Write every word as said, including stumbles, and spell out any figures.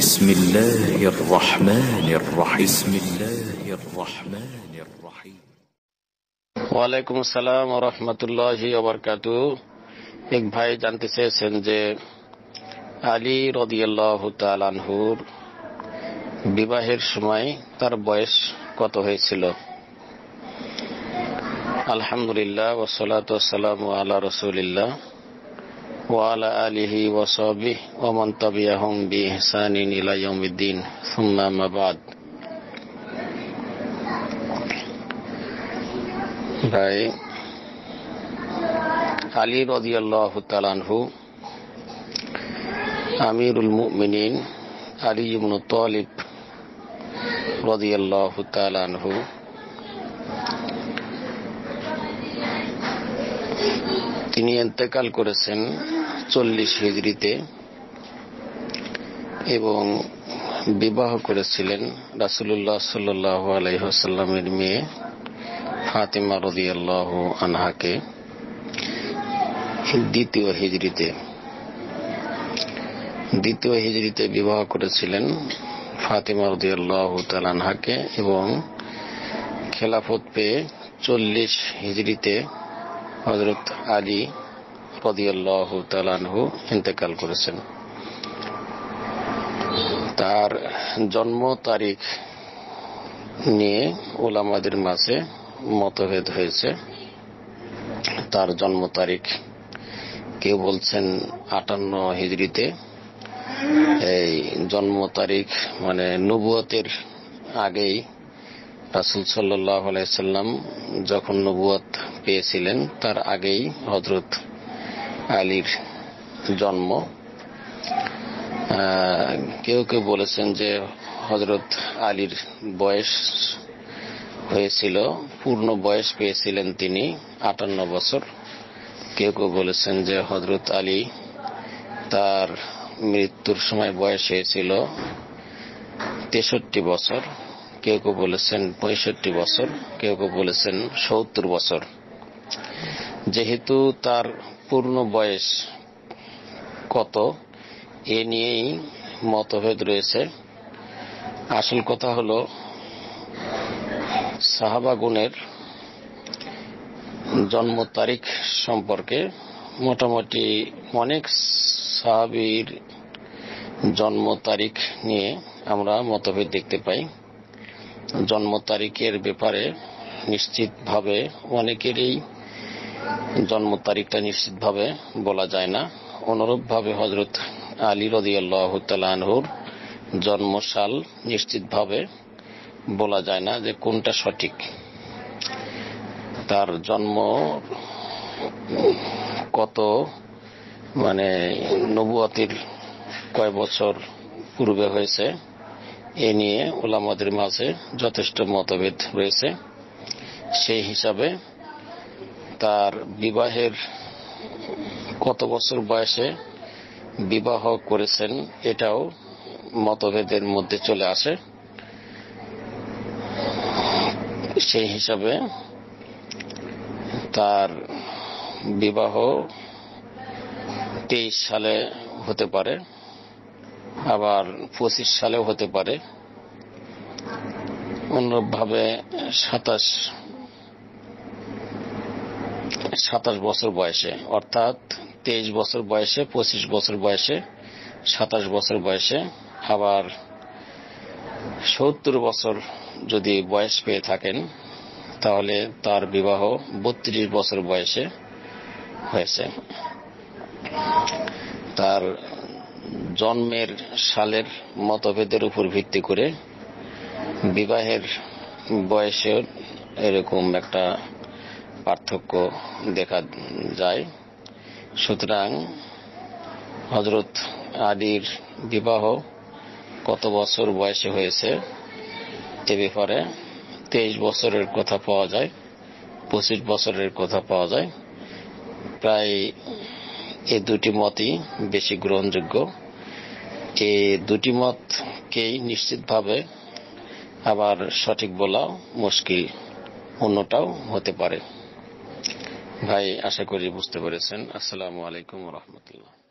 بسم الله الرحمن الرحيم بسم الله الرحمن الرحيم وعلیکم السلام ورحمۃ اللہ وبرکاتہ. ایک بھائی جانتے چاইছেন যে আলী রাদিয়াল্লাহু তাআলা আনহুর বিবাহের সময় তার বয়স কত হয়েছিল? আলহামদুলিল্লাহ والصلاه والسلام على رسول الله وعلى آله وصحبه ومن تبعهم بإحسان إلى يوم الدين ثم ما بعد. ভাই আলী রাদিয়াল্লাহু তাআলা আনহু আমিরুল মুমিনিন আলী ইবনে তালিব রাদিয়াল্লাহু তাআলা আনহু তিনি ইন্তেকাল করেছেন চল্লিশ হিজরিতে এবং বিবাহ করেছিলেন রাসূলুল্লাহ সাল্লাল্লাহু আলাইহি ওয়াসাল্লামের মেয়ে ফাতিমা রাদিয়াল্লাহু আনহাকে দ্বিতীয় হিজরিতে দ্বিতীয় হিজরিতে বিবাহ করেছিলেন ফাতিমা রাদিয়াল্লাহু তাআলা আনহাকে এবং খেলাফত পেয়ে চল্লিশ হিজরিতে হযরত আলী রাদিয়াল্লাহু তাআলা আনহু ইন্তেকাল করেছেন. তার জন্ম তারিখ নিয়ে উলামাদের মাঝে মতভেদ হয়েছে. তার জন্ম তারিখ কেউ বলছেন আটান্ন হিজরিতে, এই জন্ম তারিখ মানে নবুয়তের আগেই রাসূল সাল্লাল্লাহু আলাইহি সাল্লাম যখন নবুয়ত পেয়েছিলেন তার আগেই হযরত আলীর জন্ম. কেউ কেউ বলেছেন যে হযরত আলীর বয়স হয়েছিল, পূর্ণ বয়স পেয়েছিলেন তিনি আটান্ন বছর. কেউ কেউ বলেছেন যে হযরত আলী তার মৃত্যুর সময় বয়স হয়েছিল তেষট্টি বছর, কেউ কেউ বলেছেন পঁয়ষট্টি বছর, কেউ কেউ বলেছেন সত্তর বছর. যেহেতু তার পূর্ণ বয়স কত এ নিয়েই মতভেদ রয়েছে. আসল কথা হলো সাহাবাগণের জন্ম তারিখ সম্পর্কে মোটামুটি অনেক সাহাবীর জন্ম তারিখ নিয়ে আমরা মতভেদ দেখতে পাই. জন্ম তারিখের ব্যাপারে নিশ্চিতভাবে অনেকেরই জন্ম তারিখটা নিশ্চিতভাবে বলা যায় না. অনুরূপভাবে হযরত আলী রাদিয়াল্লাহু তাআলা আনহুর জন্মসাল নিশ্চিতভাবে বলা যায় না যে কোনটা সঠিক. তার জন্ম কত মানে নবুয়তের কয় বছর পূর্বে হয়েছে এ নিয়ে উলামাদের মাঝে যথেষ্ট মতভেদ রয়েছে. সেই হিসাবে তার বিবাহের কত বছর বয়সে বিবাহ করেছেন এটাও মতভেদের মধ্যে চলে আসে. সেই হিসাবে তার বিবাহ তেইশ সালে হতে পারে, আবার পঁচিশ সালেও হতে পারে, অন্যভাবে সাতাশ সাতাশ বছর বয়সে, অর্থাৎ তেইশ বছর বয়সে, পঁচিশ বছর বয়সে, সাতাশ বছর বয়সে, আবার সত্তর বছর যদি বয়স পেয়ে থাকেন তাহলে তার বিবাহ বত্রিশ বছর বয়সে হয়েছে. তার জন্মের সালের মতভেদের উপর ভিত্তি করে বিবাহের বয়সে এরকম একটা পার্থক্য দেখা যায়. সুতরাং হযরত আলীর বিবাহ কত বছর বয়সে হয়েছে এ ব্যাপারে তেইশ বছরের কথা পাওয়া যায়, পঁচিশ বছরের কথা পাওয়া যায়. প্রায় এ দুটি মতই বেশি গ্রহণযোগ্য. এ দুটি মতকেই নিশ্চিতভাবে আবার সঠিক বলা মুশকিল, অন্যটাও হতে পারে. ভাই আশা করি বুঝতে পেরেছেন. আসসালামু আলাইকুম ওয়া রাহমাতুল্লাহ.